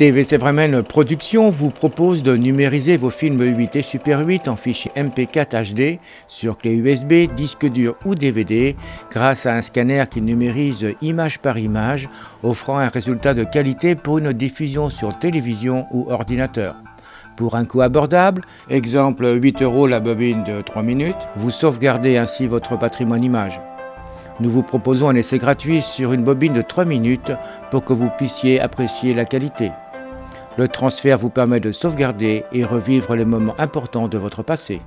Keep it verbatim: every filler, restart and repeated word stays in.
T V c'est vraiment une production vous propose de numériser vos films huit et Super huit en fichier M P quatre H D sur clé U S B, disque dur ou D V D grâce à un scanner qui numérise image par image, offrant un résultat de qualité pour une diffusion sur télévision ou ordinateur. Pour un coût abordable, exemple huit euros la bobine de trois minutes, vous sauvegardez ainsi votre patrimoine image. Nous vous proposons un essai gratuit sur une bobine de trois minutes pour que vous puissiez apprécier la qualité. Le transfert vous permet de sauvegarder et revivre les moments importants de votre passé.